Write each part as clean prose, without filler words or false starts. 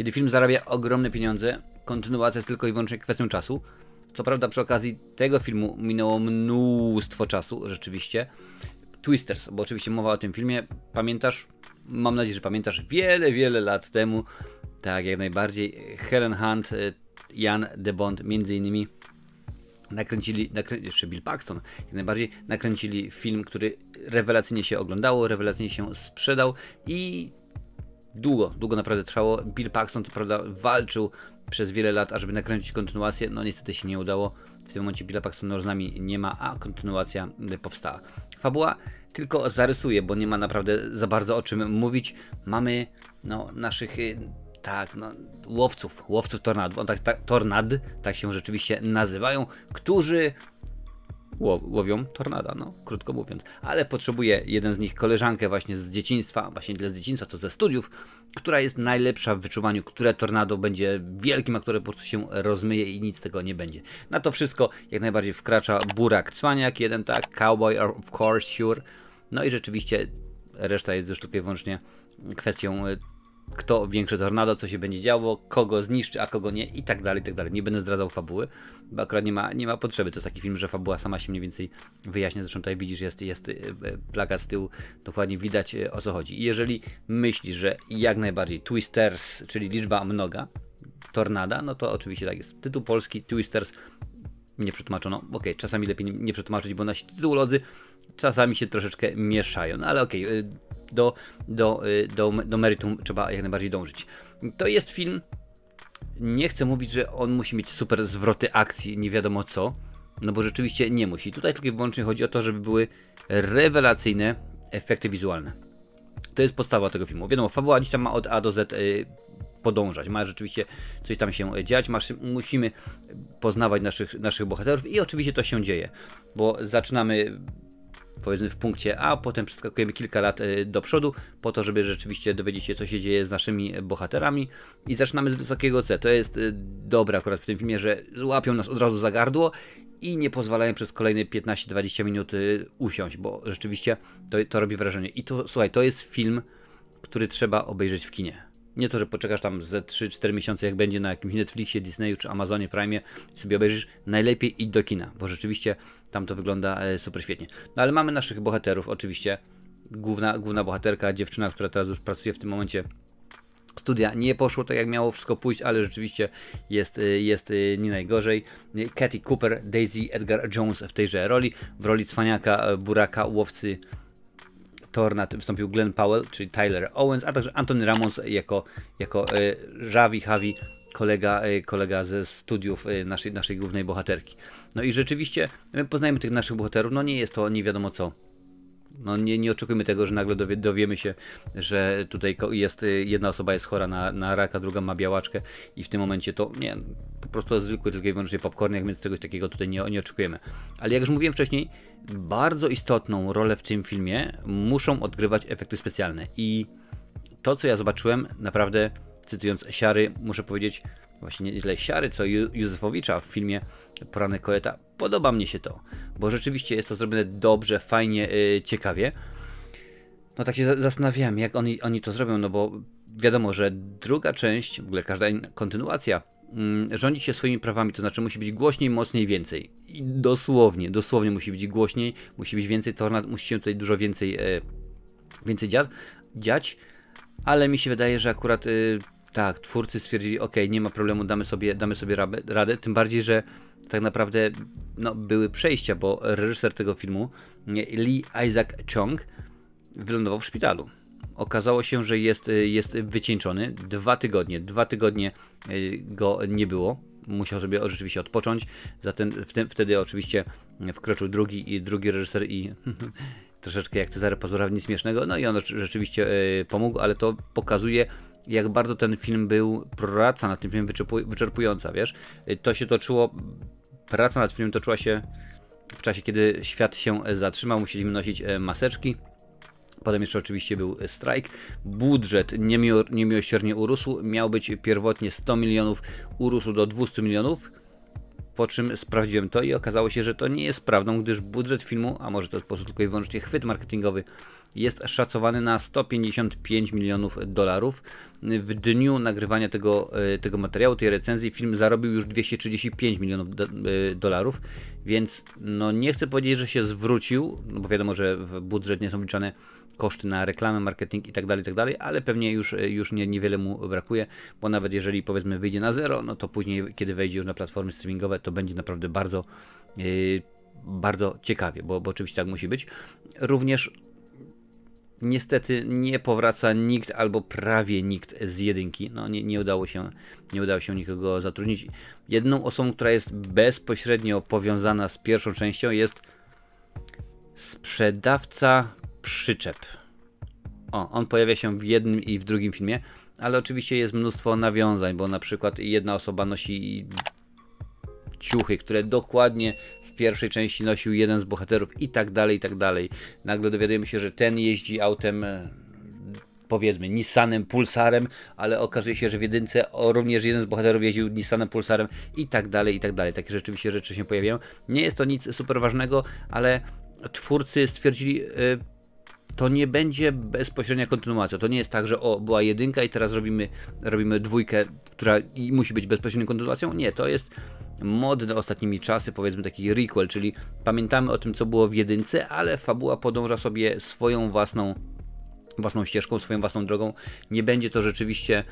Kiedy film zarabia ogromne pieniądze, kontynuacja jest tylko i wyłącznie kwestią czasu. Co prawda przy okazji tego filmu minęło mnóstwo czasu, rzeczywiście. Twisters, bo oczywiście mowa o tym filmie. Pamiętasz? Mam nadzieję, że pamiętasz. Wiele, wiele lat temu. Tak, jak najbardziej. Helen Hunt, Jan de Bond między innymi jeszcze Bill Paxton, jak najbardziej nakręcili film, który rewelacyjnie się oglądało, rewelacyjnie się sprzedał i długo naprawdę trwało. Bill Paxton co prawda walczył przez wiele lat, ażeby nakręcić kontynuację, no niestety się nie udało. W tym momencie Billa Paxtona z nami nie ma, a kontynuacja powstała. Fabuła tylko zarysuje, bo nie ma naprawdę za bardzo o czym mówić. Mamy naszych łowców tornad, tornad, tak się rzeczywiście nazywają, którzy łowią tornada, krótko mówiąc. Ale potrzebuje jeden z nich koleżankę właśnie z dzieciństwa, co ze studiów, która jest najlepsza w wyczuwaniu, które tornado będzie wielkim, a które po prostu się rozmyje i nic z tego nie będzie. Na to wszystko jak najbardziej wkracza burak cwaniak, jeden cowboy of course sure. No i rzeczywiście reszta jest już tylko i wyłącznie kwestią, kto większe tornado, co się będzie działo, kogo zniszczy, a kogo nie i tak dalej, i tak dalej. Nie będę zdradzał fabuły, bo akurat nie ma potrzeby. To jest taki film, że fabuła sama się mniej więcej wyjaśnia. Zresztą tutaj widzisz, jest plakat z tyłu, dokładnie widać o co chodzi. I jeżeli myślisz, że jak najbardziej Twisters, czyli liczba mnoga, tornada, no to oczywiście tak jest. Tytuł polski Twisters nie przetłumaczono. Ok, czasami lepiej nie przetłumaczyć, bo nasi tytułodzy czasami się troszeczkę mieszają, no ale okej. Do meritum trzeba jak najbardziej dążyć. To jest film, nie chcę mówić, że on musi mieć super zwroty akcji, nie wiadomo co, no bo rzeczywiście nie musi. Tutaj tylko i wyłącznie chodzi o to, żeby były rewelacyjne efekty wizualne. To jest podstawa tego filmu. Wiadomo, fabuła gdzieś tam ma od A do Z podążać, ma rzeczywiście coś tam się dziać, musimy poznawać naszych bohaterów i oczywiście to się dzieje, bo zaczynamy, powiedzmy, w punkcie A, potem przeskakujemy kilka lat do przodu, po to, żeby rzeczywiście dowiedzieć się, co się dzieje z naszymi bohaterami i zaczynamy z wysokiego C. To jest dobre akurat w tym filmie, że łapią nas od razu za gardło i nie pozwalają przez kolejne 15-20 minut usiąść, bo rzeczywiście to robi wrażenie. I to, słuchaj, to jest film, który trzeba obejrzeć w kinie. Nie to, że poczekasz tam ze 3-4 miesiące, jak będzie na jakimś Netflixie, Disneyu czy Amazonie Prime, sobie obejrzysz, najlepiej idź do kina, bo rzeczywiście tam to wygląda super świetnie. No ale mamy naszych bohaterów, oczywiście główna bohaterka, dziewczyna, która teraz już pracuje w tym momencie. Studia nie poszło tak jak miało wszystko pójść, ale rzeczywiście jest nie najgorzej. Katy Cooper, Daisy Edgar Jones w tejże roli, w roli cwaniaka, buraka, łowcy tornad wystąpił Glen Powell, czyli Tyler Owens, a także Anthony Ramos jako Javi, kolega ze studiów naszej głównej bohaterki. No i rzeczywiście my poznajemy tych naszych bohaterów, no nie jest to nie wiadomo co. No nie oczekujmy tego, że nagle dowiemy się, że tutaj jest jedna osoba jest chora na raka, druga ma białaczkę i w tym momencie to nie, po prostu zwykły tylko i wyłącznie popcorniak, więc czegoś takiego tutaj nie oczekujemy. Ale jak już mówiłem wcześniej, bardzo istotną rolę w tym filmie muszą odgrywać efekty specjalne i to, co ja zobaczyłem, naprawdę, cytując Siary, muszę powiedzieć, właśnie nie tyle Siary, co Józefowicza w filmie Poranek Koeta, podoba mnie się to, bo rzeczywiście jest to zrobione dobrze, fajnie, ciekawie. No tak się zastanawiałem, jak oni to zrobią, no bo wiadomo, że druga część, w ogóle każda kontynuacja rządzi się swoimi prawami, to znaczy musi być głośniej, mocniej, więcej. I dosłownie musi być głośniej, musi być więcej tornad, musi się tutaj dużo więcej dziać, ale mi się wydaje, że akurat tak, twórcy stwierdzili, ok, nie ma problemu, damy sobie radę, tym bardziej, że tak naprawdę były przejścia, bo reżyser tego filmu, Lee Isaac Chung, wylądował w szpitalu. Okazało się, że jest wycieńczony, dwa tygodnie go nie było, musiał sobie rzeczywiście odpocząć, zatem wtedy oczywiście wkroczył drugi reżyser i troszeczkę jak Cezary Pazura, nic śmiesznego, no i on rzeczywiście pomógł, ale to pokazuje, jak bardzo ten film był, praca nad tym filmem wyczerpująca, wiesz. To się toczyło, praca nad filmem toczyła się w czasie, kiedy świat się zatrzymał, musieliśmy nosić maseczki. Potem jeszcze oczywiście był strajk, budżet niemiłosiernie urósł, miał być pierwotnie 100 milionów, urósł do 200 milionów. po czym sprawdziłem to i okazało się, że to nie jest prawdą, gdyż budżet filmu, a może to jest po prostu tylko i wyłącznie chwyt marketingowy, jest szacowany na 155 milionów dolarów. W dniu nagrywania tego materiału, tej recenzji, film zarobił już 235 milionów dolarów, więc no nie chcę powiedzieć, że się zwrócił, no bo wiadomo, że w budżet nie są liczone koszty na reklamę, marketing i tak dalej, ale pewnie już niewiele mu brakuje, bo nawet jeżeli powiedzmy wyjdzie na zero, no to później, kiedy wejdzie już na platformy streamingowe, to będzie naprawdę bardzo, bardzo ciekawie, bo oczywiście tak musi być. Również niestety nie powraca nikt albo prawie nikt z jedynki. No nie udało się nikogo zatrudnić. Jedną osobą, która jest bezpośrednio powiązana z pierwszą częścią, jest sprzedawca przyczep. O, on pojawia się w jednym i w drugim filmie, ale oczywiście jest mnóstwo nawiązań, bo na przykład jedna osoba nosi ciuchy, które dokładnie w pierwszej części nosił jeden z bohaterów i tak dalej, i tak dalej. Nagle dowiadujemy się, że ten jeździ autem, powiedzmy, Nissanem Pulsarem, ale okazuje się, że w jedynce również jeden z bohaterów jeździł Nissanem Pulsarem i tak dalej, i tak dalej. Takie rzeczywiście rzeczy się pojawiają. Nie jest to nic super ważnego, ale twórcy stwierdzili, to nie będzie bezpośrednia kontynuacja. To nie jest tak, że o, była jedynka i teraz robimy dwójkę, która i musi być bezpośrednią kontynuacją. Nie, to jest modne ostatnimi czasy, powiedzmy taki requel, czyli pamiętamy o tym, co było w jedynce, ale fabuła podąża sobie swoją własną ścieżką, swoją własną drogą. Nie będzie to rzeczywiście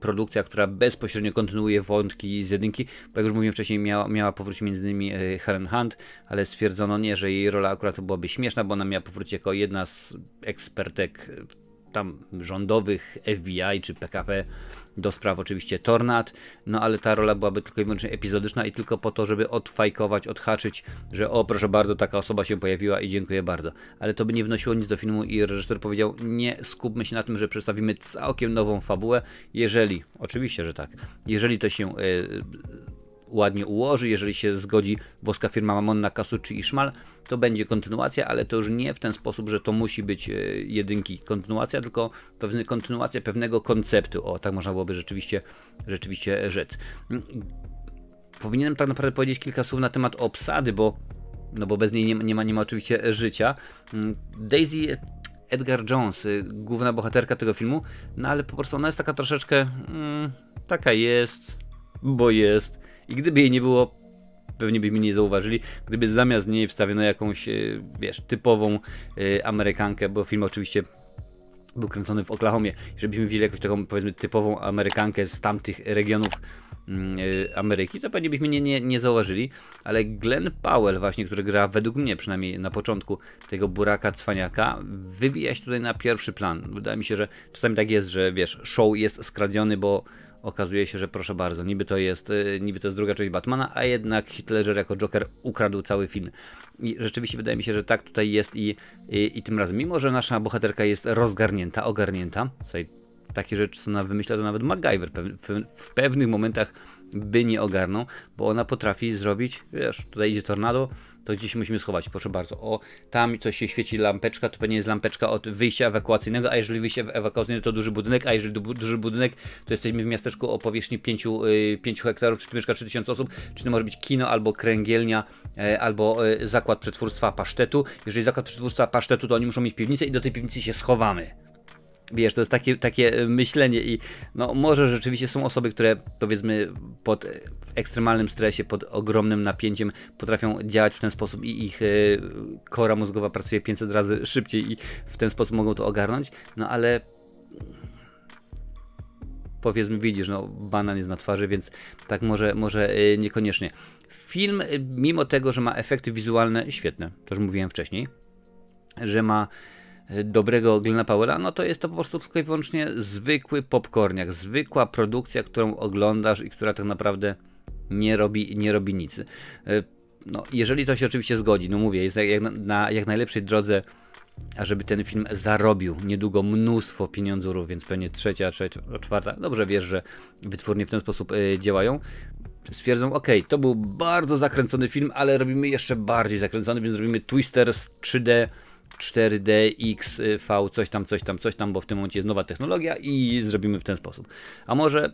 produkcja, która bezpośrednio kontynuuje wątki z jedynki, bo jak już mówiłem wcześniej, miała powrócić m.in. Helen Hunt, ale stwierdzono nie, że jej rola akurat byłaby śmieszna, bo ona miała powrócić jako jedna z ekspertek tam rządowych, FBI czy PKP do spraw oczywiście tornad, no ale ta rola byłaby tylko i wyłącznie epizodyczna i tylko po to, żeby odfajkować, odhaczyć, że o proszę bardzo, taka osoba się pojawiła i dziękuję bardzo. Ale to by nie wnosiło nic do filmu i reżyser powiedział, nie skupmy się na tym, że przedstawimy całkiem nową fabułę, jeżeli, oczywiście, że tak, jeżeli to się ładnie ułoży, jeżeli się zgodzi włoska firma Mamonna, Casucci i Szmal, to będzie kontynuacja, ale to już nie w ten sposób, że to musi być jedynki kontynuacja, tylko kontynuacja pewnego konceptu. O, tak można byłoby rzeczywiście rzec. Powinienem tak naprawdę powiedzieć kilka słów na temat obsady, bo bez niej nie ma oczywiście życia. Daisy Edgar Jones, główna bohaterka tego filmu, no ale po prostu ona jest taka troszeczkę taka jest, bo jest. I gdyby jej nie było, pewnie by mi nie zauważyli, gdyby zamiast niej wstawiono jakąś, wiesz, typową Amerykankę, bo film oczywiście był kręcony w Oklahomie, żebyśmy widzieli jakąś taką, powiedzmy, typową Amerykankę z tamtych regionów Ameryki, to pewnie byśmy nie zauważyli, ale Glen Powell właśnie, który gra według mnie przynajmniej na początku tego buraka cwaniaka, wybija się tutaj na pierwszy plan. Wydaje mi się, że czasami tak jest, że wiesz, show jest skradziony, bo okazuje się, że proszę bardzo, niby to jest druga część Batmana, a jednak Heath Ledger jako Joker ukradł cały film. I rzeczywiście wydaje mi się, że tak tutaj jest i tym razem. Mimo że nasza bohaterka jest rozgarnięta, ogarnięta, tutaj takie rzeczy, co ona wymyśla, to nawet MacGyver w pewnych momentach by nie ogarnął, bo ona potrafi zrobić, wiesz, tutaj idzie tornado, to gdzieś musimy schować, proszę bardzo, o, tam coś się świeci lampeczka, to pewnie jest lampeczka od wyjścia ewakuacyjnego, a jeżeli wyjście ewakuacyjne to duży budynek, a jeżeli duży budynek, to jesteśmy w miasteczku o powierzchni 5 hektarów, czy tu mieszka 3000 osób, czy to może być kino, albo kręgielnia, albo zakład przetwórstwa pasztetu, jeżeli zakład przetwórstwa pasztetu, to oni muszą mieć piwnicę i do tej piwnicy się schowamy. Wiesz, to jest takie myślenie i no może rzeczywiście są osoby, które powiedzmy w ekstremalnym stresie, pod ogromnym napięciem potrafią działać w ten sposób i ich kora mózgowa pracuje 500 razy szybciej i w ten sposób mogą to ogarnąć, no ale powiedzmy widzisz, no banan jest na twarzy, więc tak może niekoniecznie. Film, mimo tego, że ma efekty wizualne świetne, to już mówiłem wcześniej, że ma dobrego Glena Powella, no to jest to po prostu tylko i wyłącznie zwykły popcorniak, zwykła produkcja, którą oglądasz i która tak naprawdę nie robi nic. No, jeżeli to się oczywiście zgodzi, no mówię, jest jak na najlepszej drodze, ażeby ten film zarobił niedługo mnóstwo pieniądzurów, więc pewnie trzecia, czwarta, dobrze wiesz, że wytwórnie w ten sposób działają. Stwierdzą, ok, to był bardzo zakręcony film, ale robimy jeszcze bardziej zakręcony, więc robimy Twisters 3D, 4D, XV, coś tam, bo w tym momencie jest nowa technologia i zrobimy w ten sposób. A może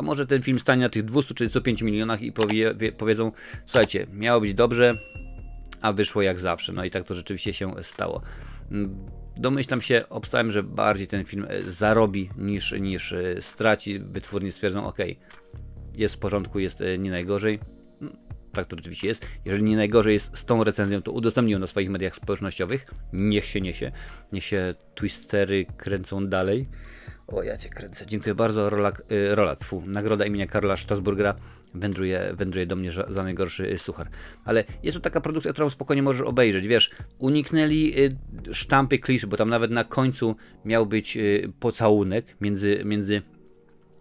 A może ten film stanie na tych 235 milionach i powiedzą, słuchajcie, miało być dobrze, a wyszło jak zawsze. No i tak to rzeczywiście się stało. Domyślam się, obstałem, że bardziej ten film zarobi niż straci. Wytwórnie stwierdzą, ok, jest w porządku, jest nie najgorzej. Tak to rzeczywiście jest. Jeżeli nie najgorzej jest z tą recenzją, to udostępnią na swoich mediach społecznościowych. Niech się niesie. Niech się twistery kręcą dalej. O, ja cię kręcę. Dziękuję bardzo. Nagroda imienia Karla Strasburgera wędruje do mnie za najgorszy suchar. Ale jest to taka produkcja, którą spokojnie możesz obejrzeć. Wiesz, uniknęli sztampy klisz, bo tam nawet na końcu miał być pocałunek między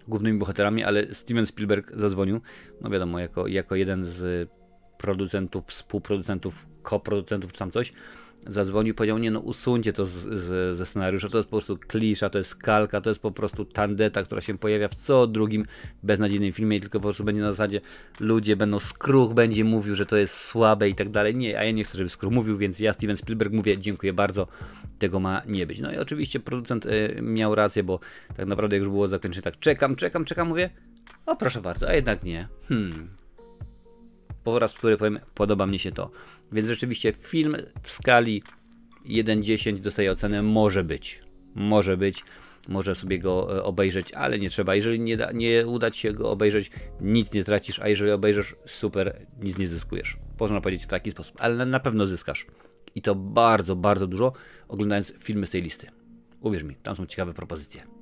głównymi bohaterami, ale Steven Spielberg zadzwonił, no wiadomo, jako jeden z producentów, współproducentów, koproducentów czy tam coś, zadzwonił i powiedział, nie no, usuńcie to ze scenariusza, to jest po prostu klisza, to jest kalka, to jest po prostu tandeta, która się pojawia w co drugim beznadziejnym filmie, tylko po prostu będzie na zasadzie, ludzie będą, Skruch będzie mówił, że to jest słabe i tak dalej, nie, a ja nie chcę, żeby Skruch mówił, więc ja, Steven Spielberg, mówię, dziękuję bardzo, tego ma nie być. No i oczywiście producent miał rację, bo tak naprawdę jak już było zakończone, tak czekam, mówię, o proszę bardzo, a jednak nie, Po raz, który powiem, podoba mi się to. Więc rzeczywiście film w skali 1-10 dostaje ocenę, może być, może sobie go obejrzeć, ale nie trzeba. Jeżeli nie uda ci się go obejrzeć, nic nie tracisz, a jeżeli obejrzysz, super, nic nie zyskujesz. Można powiedzieć w taki sposób, ale na pewno zyskasz. I to bardzo, bardzo dużo, oglądając filmy z tej listy. Uwierz mi, tam są ciekawe propozycje.